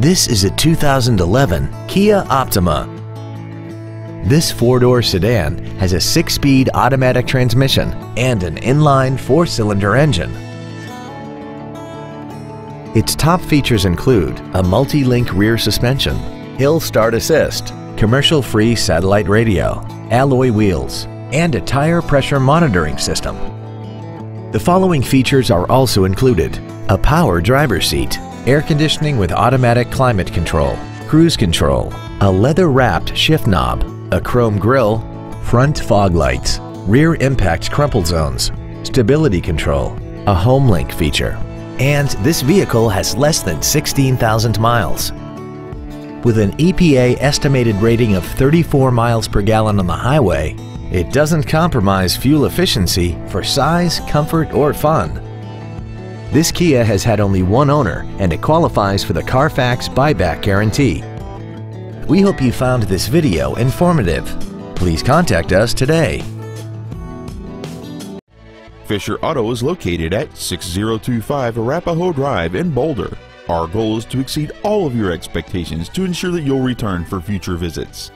This is a 2011 Kia Optima. This four-door sedan has a six-speed automatic transmission and an inline four-cylinder engine. Its top features include a multi-link rear suspension, hill start assist, commercial-free satellite radio, alloy wheels, and a tire pressure monitoring system. The following features are also included: a power driver's seat, air conditioning with automatic climate control, cruise control, a leather-wrapped shift knob, a chrome grille, front fog lights, rear impact crumple zones, stability control, a home link feature, and this vehicle has less than 16,000 miles. With an EPA estimated rating of 34 miles per gallon on the highway, it doesn't compromise fuel efficiency for size, comfort, or fun. This Kia has had only one owner and it qualifies for the Carfax buyback guarantee. We hope you found this video informative. Please contact us today. Fisher Auto is located at 6025 Arapahoe Drive in Boulder. Our goal is to exceed all of your expectations to ensure that you'll return for future visits.